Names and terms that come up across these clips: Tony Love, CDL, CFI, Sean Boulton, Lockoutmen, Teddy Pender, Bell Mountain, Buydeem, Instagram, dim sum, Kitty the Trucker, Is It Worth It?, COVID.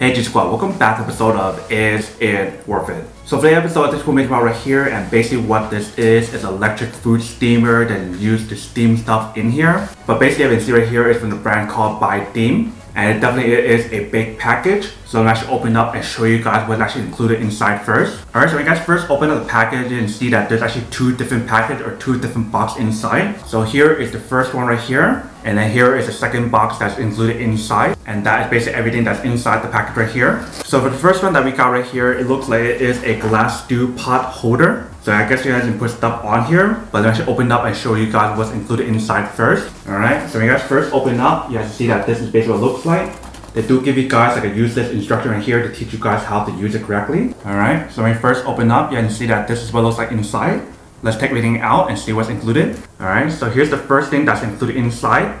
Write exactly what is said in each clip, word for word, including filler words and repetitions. Hey G Squad, welcome back to the episode of Is It Worth It? So for the episode, this will make about right here, and basically what this is is an electric food steamer that is used to steam stuff in here. But basically what you can see right here is from the brand called Buydeem, and it definitely is a big package. So I'm actually open up and show you guys what's actually included inside first. Alright, so when you guys first open up the package, you can see that there's actually two different packages or two different boxes inside. So here is the first one right here. And then here is the second box that's included inside, and that is basically everything that's inside the package right here. So for the first one that we got right here, it looks like it is a glass stew pot holder. So I guess you guys can put stuff on here, but let me actually open up and show you guys what's included inside first. Alright, so when you guys first open up, you guys see that this is basically what it looks like. They do give you guys like a useless instruction right here to teach you guys how to use it correctly. Alright, so when you first open up, you can see that this is what it looks like inside. Let's take everything out and see what's included. Alright, so here's the first thing that's included inside.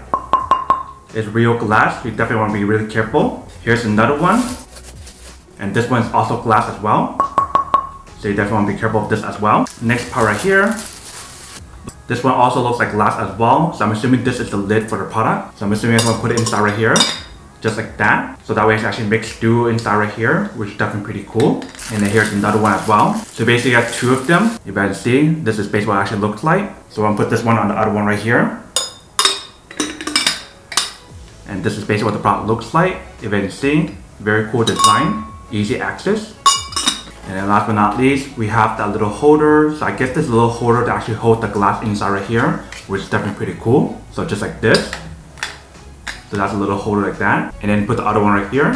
It's real glass, you definitely want to be really careful. Here's another one. And this one is also glass as well. So you definitely want to be careful of this as well. Next part right here. This one also looks like glass as well. So I'm assuming this is the lid for the product. So I'm assuming I'm going to put it inside right here. Just like that. So that way it's actually mixed stew inside right here, which is definitely pretty cool. And then here's another one as well. So basically you got two of them. You better see, this is basically what it actually looks like. So I'm gonna put this one on the other one right here. And this is basically what the product looks like. You better see, very cool design, easy access. And then last but not least, we have that little holder. So I guess this little holder to actually hold the glass inside right here, which is definitely pretty cool. So just like this. So that's a little holder like that. And then put the other one right here.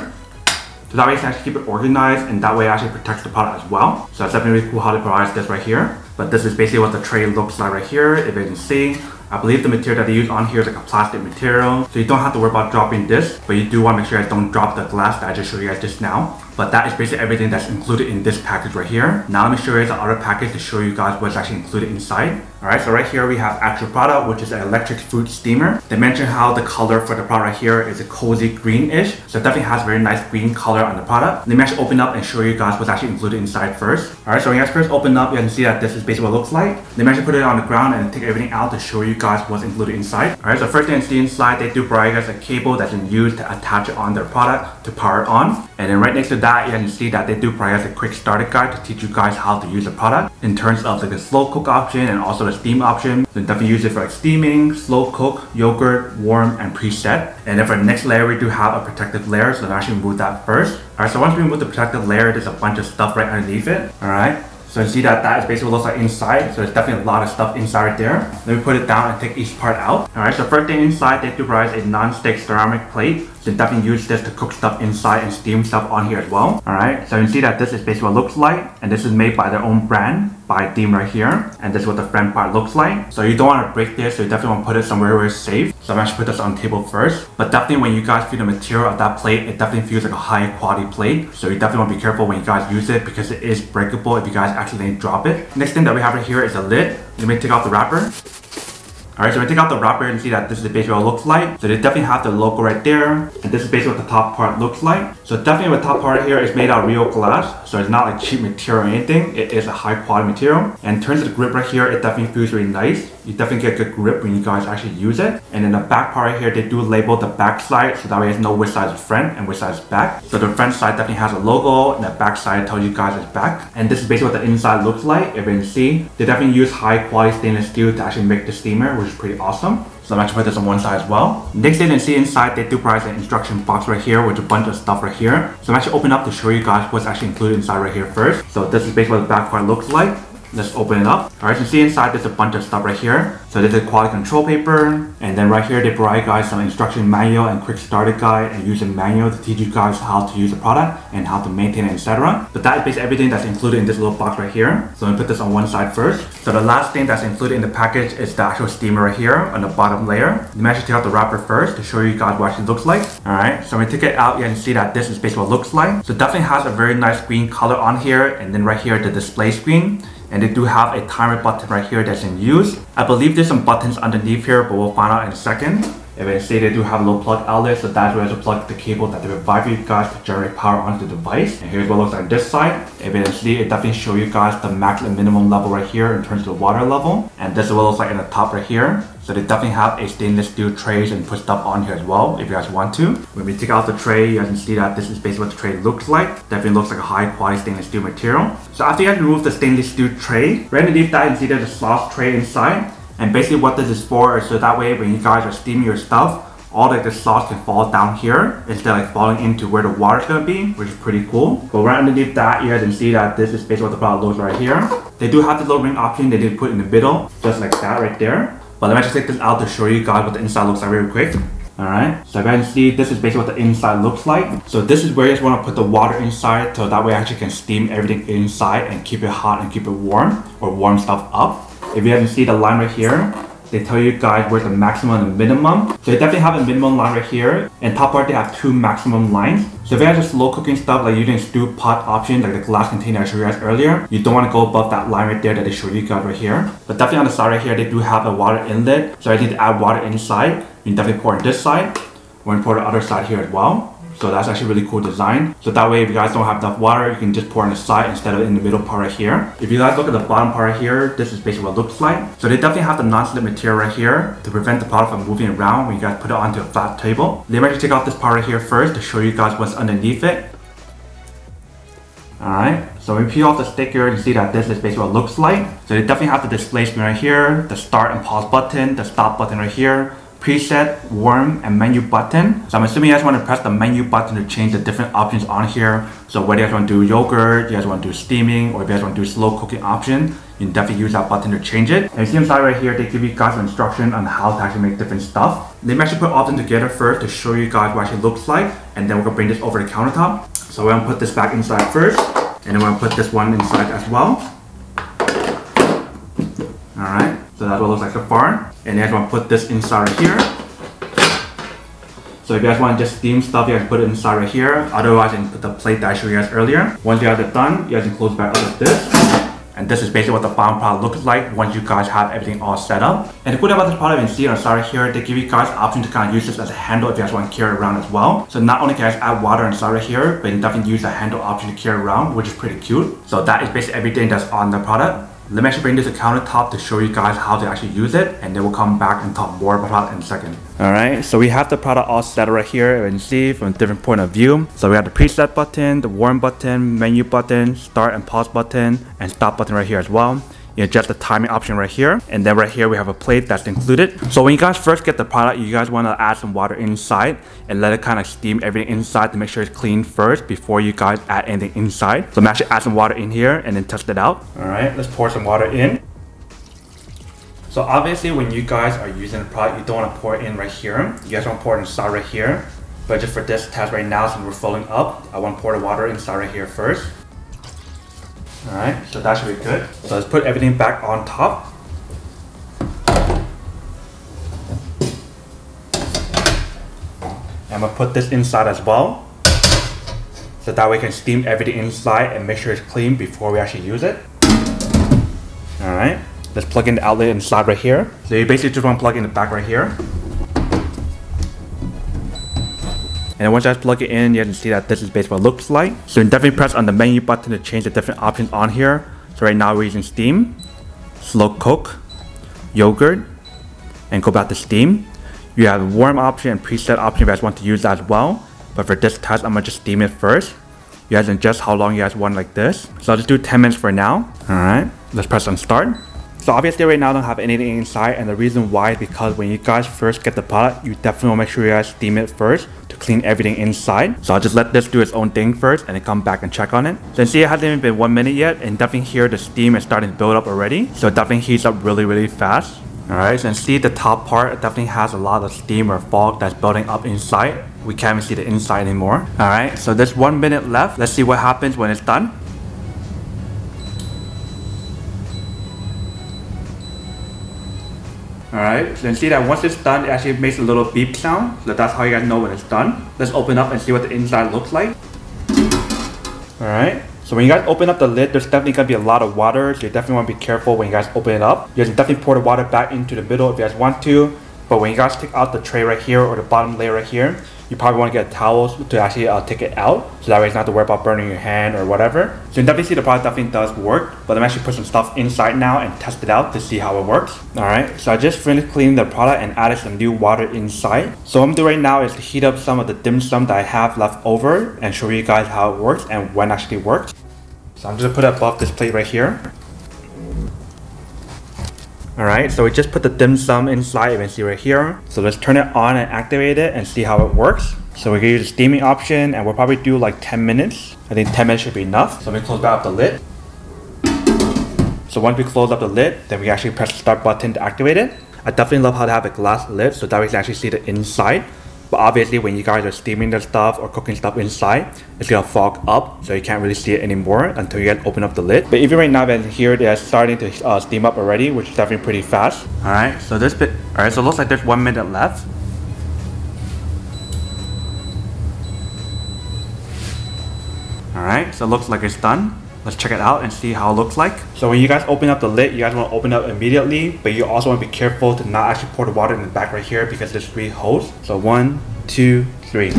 So that way you can actually keep it organized, and that way it actually protects the product as well. So that's definitely really cool how they provide this right here. But this is basically what the tray looks like right here, if you can see. I believe the material that they use on here is like a plastic material. So you don't have to worry about dropping this, but you do want to make sure you don't drop the glass that I just showed you guys just now. But that is basically everything that's included in this package right here. Now let me show you the other package to show you guys what's actually included inside. Alright, so right here we have actual product, which is an electric food steamer. They mentioned how the color for the product right here is a cozy greenish. So it definitely has very nice green color on the product. Let me actually open up and show you guys what's actually included inside first. Alright, so when you guys first open up, you can see that this is basically what it looks like. Let me actually put it on the ground and take everything out to show you guys what's included inside. Alright, so first thing you see inside, they do provide us a cable that's been used to attach it on their product to power it on. And then right next to that, you can see that they do provide us a quick starter guide to teach you guys how to use the product in terms of like the slow cook option and also the steam option. So definitely use it for like steaming, slow cook, yogurt, warm, and preset. And then for the next layer, we do have a protective layer, so I'll actually remove that first. Alright, so once we remove the protective layer, there's a bunch of stuff right underneath it. Alright. So you see that that is basically what looks like inside. So there's definitely a lot of stuff inside right there. Let me put it down and take each part out. Alright, so first thing inside, they do provide a non-stick ceramic plate. So you definitely use this to cook stuff inside and steam stuff on here as well. Alright, so you can see that this is basically what it looks like. And this is made by their own brand, Buydeem right here. And this is what the front part looks like. So you don't want to break this, so you definitely want to put it somewhere where it's safe. So I'm actually put this on the table first. But definitely when you guys feel the material of that plate, it definitely feels like a high quality plate. So you definitely want to be careful when you guys use it, because it is breakable if you guys accidentally drop it. Next thing that we have right here is a lid. Let me take off the wrapper. Alright, so we take out the wrapper and see that this is basically what it looks like. So they definitely have the logo right there. And this is basically what the top part looks like. So definitely the top part right here is made out of real glass. So it's not like cheap material or anything. It is a high quality material. And in terms of the grip right here, it definitely feels really nice. You definitely get good grip when you guys actually use it. And then the back part right here, they do label the back side. So that way you know which side is front and which side is back. So the front side definitely has a logo, and the back side tells you guys it's back. And this is basically what the inside looks like. If you can see, they definitely use high quality stainless steel to actually make the steamer, which is pretty awesome. So I'm actually put this on one side as well. Next thing you can see inside, they do provide an instruction box right here with a bunch of stuff right here. So I'm actually open up to show you guys what's actually included inside right here first. So this is basically what the back part looks like. Let's open it up. Alright, so you see inside there's a bunch of stuff right here. So this is quality control paper. And then right here they provide guys some instruction manual and quick starter guide and user manual to teach you guys how to use the product and how to maintain it, et cetera. But that is basically everything that's included in this little box right here. So I'm gonna put this on one side first. So the last thing that's included in the package is the actual steamer right here on the bottom layer. Let me actually take out the wrapper first to show you guys what it looks like. Alright, so when you take it out, you can see that this is basically what it looks like. So it definitely has a very nice green color on here, and then right here the display screen. And they do have a timer button right here that's in use. I believe there's some buttons underneath here, but we'll find out in a second. Say they do have low plug outlets, so that's where to plug the cable that the reviver guys to generate power onto the device. And here's what it looks like on this side. Evidently, it definitely shows you guys the max and minimum level right here in terms of the water level. And this is what it looks like in the top right here. So they definitely have a stainless steel trays and put stuff on here as well if you guys want to. When we take out the tray, you guys can see that this is basically what the tray looks like. Definitely looks like a high quality stainless steel material. So after you guys remove the stainless steel tray, right underneath that you can see there's a sauce tray inside. And basically what this is for is so that way when you guys are steaming your stuff, all like the sauce can fall down here instead of like falling into where the water is going to be, which is pretty cool. But right underneath that, you guys can see that this is basically what the product looks right here. They do have the little ring option they did put in the middle, just like that right there. But let me just take this out to show you guys what the inside looks like real quick. Alright, so you guys can see this is basically what the inside looks like. So this is where you just want to put the water inside so that way you actually can steam everything inside and keep it hot and keep it warm or warm stuff up. If you guys can see the line right here, they tell you guys where's the maximum and the minimum. So they definitely have a minimum line right here. And top part, they have two maximum lines. So if you guys are slow cooking stuff, like using stew pot option, like the glass container I showed you guys earlier, you don't want to go above that line right there that they showed you guys right here. But definitely on the side right here, they do have a water inlet. So I need to add water inside. You can definitely pour on this side. We're going to pour on the other side here as well. So that's actually a really cool design. So that way, if you guys don't have enough water, you can just pour on the side instead of in the middle part right here. If you guys look at the bottom part right here, this is basically what it looks like. So they definitely have the non-slip material right here to prevent the product from moving around when you guys put it onto a flat table. Let me actually take off this part right here first to show you guys what's underneath it. Alright, so when you peel off the sticker, you see that this is basically what it looks like. So they definitely have the display screen right here, the start and pause button, the stop button right here, preset, warm, and menu button. So I'm assuming you guys want to press the menu button to change the different options on here. So whether you guys want to do yogurt, you guys want to do steaming, or if you guys want to do slow cooking option, you can definitely use that button to change it. And you see inside right here, they give you guys an instruction on how to actually make different stuff. Let me actually put all of them together first to show you guys what it actually looks like, and then we're gonna bring this over the countertop. So we're gonna put this back inside first, and then we're gonna put this one inside as well. All right. So that's what it looks like so far. And you guys want to put this inside right here. So if you guys want to just steam stuff, you guys put it inside right here. Otherwise, you can put the plate that I showed you guys earlier. Once you guys are done, you guys can close back up with this. And this is basically what the final product looks like once you guys have everything all set up. And the cool thing about this product, you can see on the side right here, they give you guys the option to kind of use this as a handle if you guys want to carry around as well. So not only can you guys add water on the side right here, but you can definitely use the handle option to carry around, which is pretty cute. So that is basically everything that's on the product. Let me actually bring this to the countertop to show you guys how to actually use it, and then we'll come back and talk more about it in a second. Alright, so we have the product all set right here, as you can see, from a different point of view. So we have the preset button, the warm button, menu button, start and pause button, and stop button right here as well. You adjust the timing option right here, and then right here we have a plate that's included. So when you guys first get the product, you guys want to add some water inside and let it kind of steam everything inside to make sure it's clean first before you guys add anything inside. So I'm actually add some water in here and then test it out. All right, let's pour some water in. So obviously when you guys are using the product, you don't want to pour it in right here. You guys want to pour it inside right here, but just for this test right now, since we're filling up, I want to pour the water inside right here first. Alright, so that should be good. So let's put everything back on top. I'm gonna put this inside as well. So that way we can steam everything inside and make sure it's clean before we actually use it. Alright, let's plug in the outlet inside right here. So you basically just want to plug in the back right here. And once you guys plug it in, you can see that this is basically what it looks like. So you can definitely press on the menu button to change the different options on here. So right now we're using steam, slow cook, yogurt, and go back to steam. You have the warm option and preset option if you guys want to use that as well. But for this test, I'm going to just steam it first. You guys adjust how long you guys want like this. So I'll just do ten minutes for now. Alright, let's press on start. So obviously right now I don't have anything inside, and the reason why is because when you guys first get the product, you definitely want to make sure you guys steam it first to clean everything inside. So I'll just let this do its own thing first and then come back and check on it. So you see it hasn't even been one minute yet, and definitely here the steam is starting to build up already. So it definitely heats up really really fast. Alright, so you see the top part definitely has a lot of steam or fog that's building up inside. We can't even see the inside anymore. Alright, so there's one minute left. Let's see what happens when it's done. Alright, so you can see that once it's done, it actually makes a little beep sound. So that's how you guys know when it's done. Let's open up and see what the inside looks like. Alright, so when you guys open up the lid, there's definitely going to be a lot of water. So you definitely want to be careful when you guys open it up. You guys can definitely pour the water back into the middle if you guys want to. But when you guys take out the tray right here or the bottom layer right here, you probably want to get towels to actually uh, take it out, so that way it's not to worry about burning your hand or whatever. So you can definitely see the product definitely does work, but I'm actually putting some stuff inside now and test it out to see how it works. Alright, so I just finished cleaning the product and added some new water inside. So what I'm doing right now is to heat up some of the dim sum that I have left over and show you guys how it works and when it actually works. So I'm just gonna put it above this plate right here. Alright, so we just put the dim sum inside, you can see right here. So let's turn it on and activate it and see how it works. So we're going to use the steaming option and we'll probably do like ten minutes. I think ten minutes should be enough. So let me close back up the lid. So once we close up the lid, then we actually press the start button to activate it. I definitely love how to have a glass lid so that we can actually see the inside. But obviously when you guys are steaming the stuff or cooking stuff inside, it's gonna fog up, so you can't really see it anymore until you guys open up the lid. But even right now that here they are starting to uh, steam up already, which is definitely pretty fast. Alright, so this bit alright, so it looks like there's one minute left. Alright, so it looks like it's done. Let's check it out and see how it looks like. So when you guys open up the lid, you guys want to open it up immediately, but you also want to be careful to not actually pour the water in the back right here because there's three holes. So one, two, three.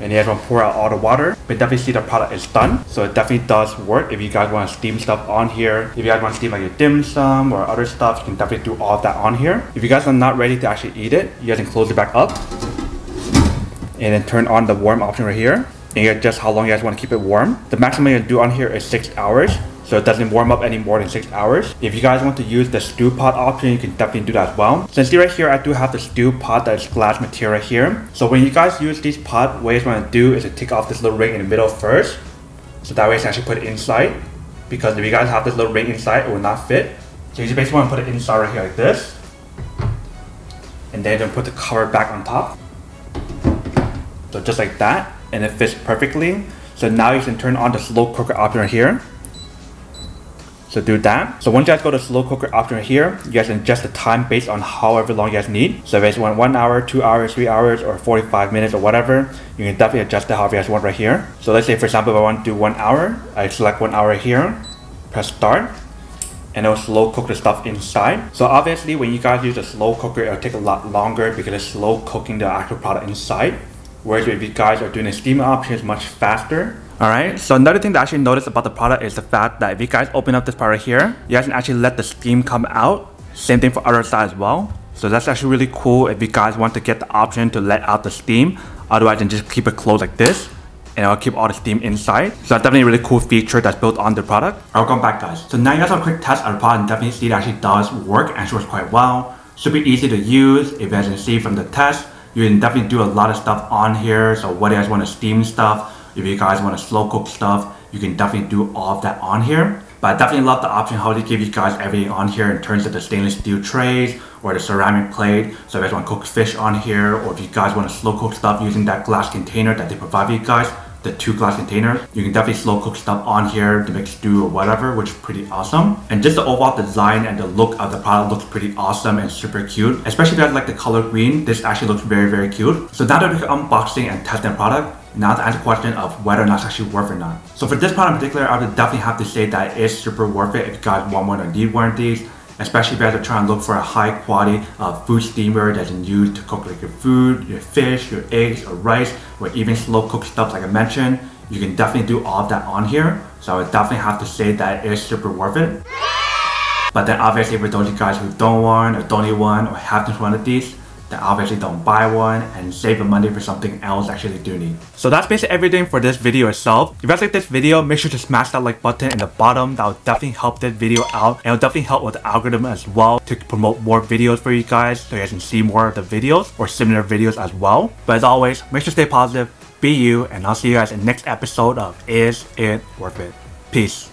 And you guys want to pour out all the water, but definitely see the product is done. So it definitely does work if you guys want to steam stuff on here. If you guys want to steam like your dim sum or other stuff, you can definitely do all of that on here. If you guys are not ready to actually eat it, you guys can close it back up and then turn on the warm option right here. And you adjust how long you guys want to keep it warm. The maximum you can do on here is six hours, so it doesn't warm up any more than six hours. If you guys want to use the stew pot option, you can definitely do that as well. So you see right here, I do have the stew pot that is glass material right here. So when you guys use these pot, what you want to do is to take off this little ring in the middle first. So that way you can actually put it inside. Because if you guys have this little ring inside, it will not fit. So you just basically want to put it inside right here like this. And then you put the cover back on top. So just like that. And it fits perfectly. So now you can turn on the slow cooker option right here. So do that. So once you guys go to slow cooker option right here, you guys can adjust the time based on however long you guys need. So if you guys want one hour, two hours, three hours, or forty-five minutes or whatever, you can definitely adjust it however you guys want right here. So let's say for example, if I want to do one hour, I select one hour right here, press start. And it'll slow cook the stuff inside. So obviously when you guys use a slow cooker, it'll take a lot longer because it's slow cooking the actual product inside. Whereas if you guys are doing the steam option, it's much faster. Alright, so another thing that I actually noticed about the product is the fact that if you guys open up this part right here, you guys can actually let the steam come out. Same thing for other side as well. So that's actually really cool if you guys want to get the option to let out the steam. Otherwise, then just keep it closed like this. And I'll keep all the steam inside. So that's definitely a really cool feature that's built on the product. Alright, welcome back guys. So now you guys have a quick test on the product and definitely see it actually does work and works quite well. Super easy to use, if you guys can see from the test. You can definitely do a lot of stuff on here. So what you guys want to steam stuff, if you guys want to slow cook stuff, you can definitely do all of that on here. But I definitely love the option how they give you guys everything on here in terms of the stainless steel trays or the ceramic plate. So if you guys want to cook fish on here, or if you guys want to slow cook stuff using that glass container that they provide for you guys, the two glass containers, you can definitely slow cook stuff on here to make stew or whatever, which is pretty awesome. And just the overall design and the look of the product looks pretty awesome and super cute. Especially if you guys like the color green, this actually looks very, very cute. So now that we're unboxing and testing the product, now to answer the question of whether or not it's actually worth it or not. So for this product in particular, I would definitely have to say that it is super worth it if you guys want one or need one of these. Especially if you guys are trying to look for a high quality uh, food steamer that's used to cook like your food, your fish, your eggs, or rice, or even slow cook stuff like I mentioned. You can definitely do all of that on here. So I would definitely have to say that it is super worth it. But then obviously for those of you guys who don't want or don't need one or haven't one of these, then obviously don't buy one and save the money for something else actually do need. So that's basically everything for this video itself. If you guys like this video, make sure to smash that like button in the bottom. That will definitely help this video out and it'll definitely help with the algorithm as well to promote more videos for you guys so you guys can see more of the videos or similar videos as well. But as always, make sure to stay positive, be you, and I'll see you guys in the next episode of Is It Worth It? Peace.